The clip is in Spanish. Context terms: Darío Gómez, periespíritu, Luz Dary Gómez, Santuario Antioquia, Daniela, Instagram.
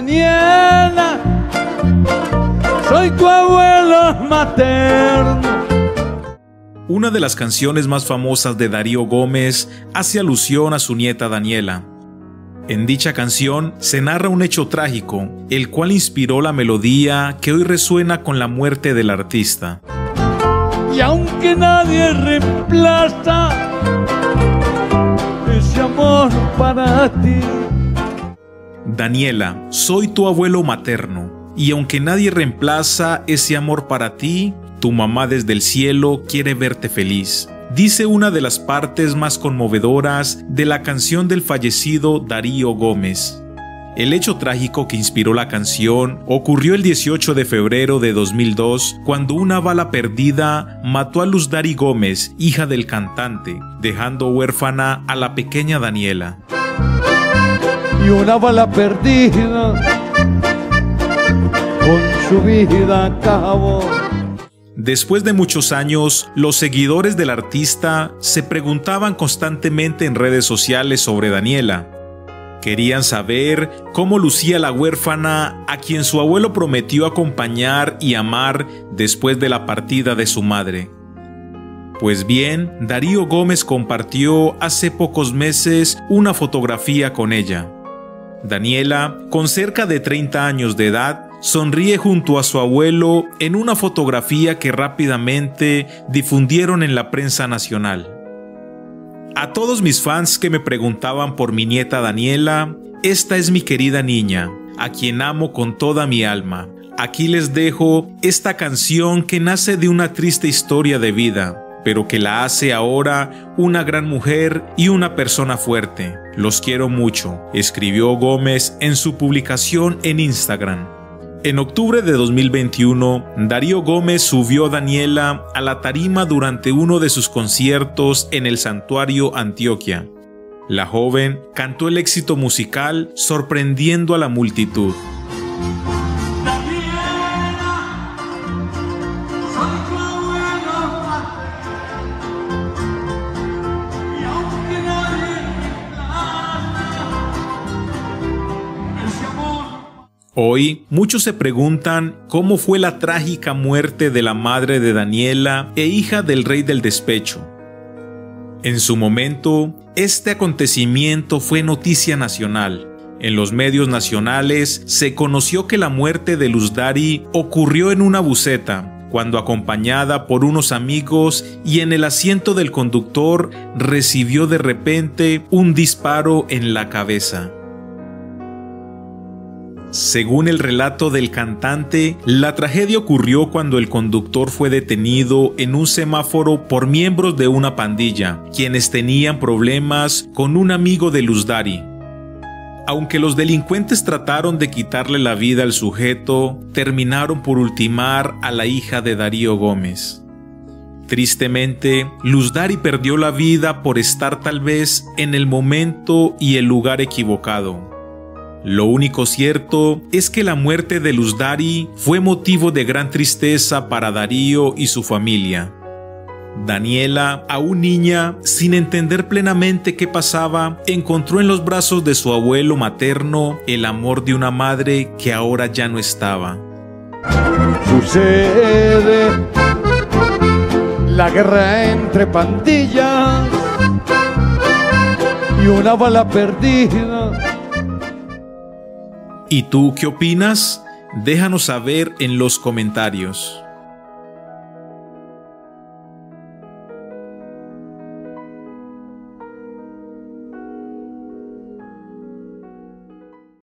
Daniela, soy tu abuelo materno. Una de las canciones más famosas de Darío Gómez hace alusión a su nieta Daniela. En dicha canción se narra un hecho trágico, el cual inspiró la melodía que hoy resuena con la muerte del artista. Y aunque nadie reemplaza ese amor para ti. Daniela, soy tu abuelo materno, y aunque nadie reemplaza ese amor para ti, tu mamá desde el cielo quiere verte feliz, dice una de las partes más conmovedoras de la canción del fallecido Darío Gómez. El hecho trágico que inspiró la canción ocurrió el 18 de febrero de 2002, cuando una bala perdida mató a Luz Dary Gómez, hija del cantante, dejando huérfana a la pequeña Daniela. Y una bala perdida con su vida acabó. Después de muchos años, los seguidores del artista se preguntaban constantemente en redes sociales sobre Daniela. Querían saber cómo lucía la huérfana a quien su abuelo prometió acompañar y amar después de la partida de su madre. Pues bien, Darío Gómez compartió hace pocos meses una fotografía con ella. Daniela, con cerca de 30 años de edad, sonríe junto a su abuelo en una fotografía que rápidamente difundieron en la prensa nacional. A todos mis fans que me preguntaban por mi nieta Daniela, esta es mi querida niña, a quien amo con toda mi alma. Aquí les dejo esta canción que nace de una triste historia de vida, pero que la hace ahora una gran mujer y una persona fuerte. Los quiero mucho, escribió Gómez en su publicación en Instagram. En octubre de 2021, Darío Gómez subió a Daniela a la tarima durante uno de sus conciertos en el Santuario Antioquia. La joven cantó el éxito musical sorprendiendo a la multitud. Hoy, muchos se preguntan cómo fue la trágica muerte de la madre de Daniela e hija del rey del despecho. En su momento, este acontecimiento fue noticia nacional. En los medios nacionales se conoció que la muerte de Luz Dary ocurrió en una buseta, cuando acompañada por unos amigos y en el asiento del conductor recibió de repente un disparo en la cabeza. Según el relato del cantante, la tragedia ocurrió cuando el conductor fue detenido en un semáforo por miembros de una pandilla, quienes tenían problemas con un amigo de Luz Dary. Aunque los delincuentes trataron de quitarle la vida al sujeto, terminaron por ultimar a la hija de Darío Gómez. Tristemente, Luz Dary perdió la vida por estar tal vez en el momento y el lugar equivocado. Lo único cierto es que la muerte de Luz Dary fue motivo de gran tristeza para Darío y su familia. Daniela, aún niña, sin entender plenamente qué pasaba, encontró en los brazos de su abuelo materno el amor de una madre que ahora ya no estaba. Sucede la guerra entre pandillas y una bala perdida. ¿Y tú qué opinas? Déjanos saber en los comentarios.